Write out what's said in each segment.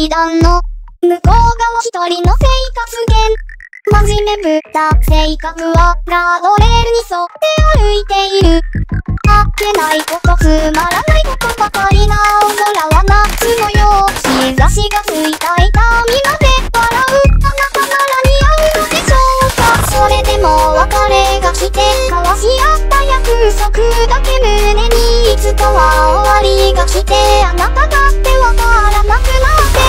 階段の向こう側一人の生活圏。真面目ぶった性格はガードレールに沿って歩いている。あっけないことつまらないことばかりな青空は夏のよう。日差しがついた痛みまで笑うあなたなら似合うのでしょうか。それでも別れが来て交わし合った約束だけ胸にいつかは終わりが来てあなただってわからなくなって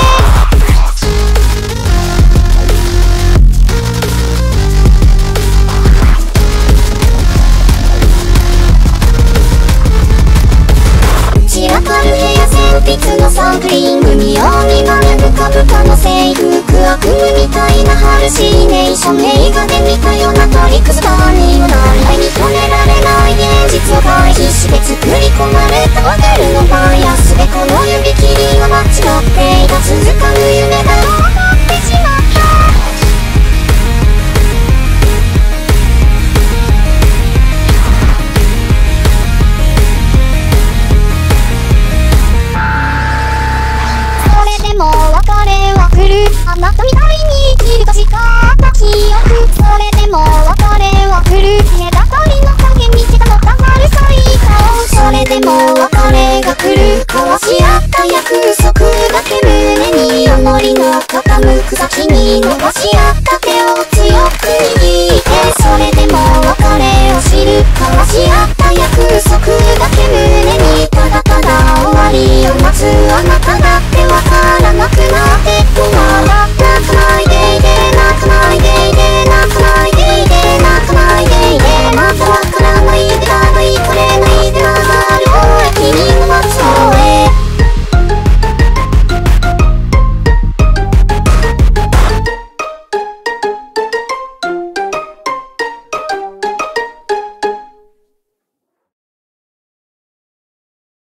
鉛筆のサンプリング見よう見まねぶかぶかの制服悪夢みたいなハルシネーション映画で見たようなトリックス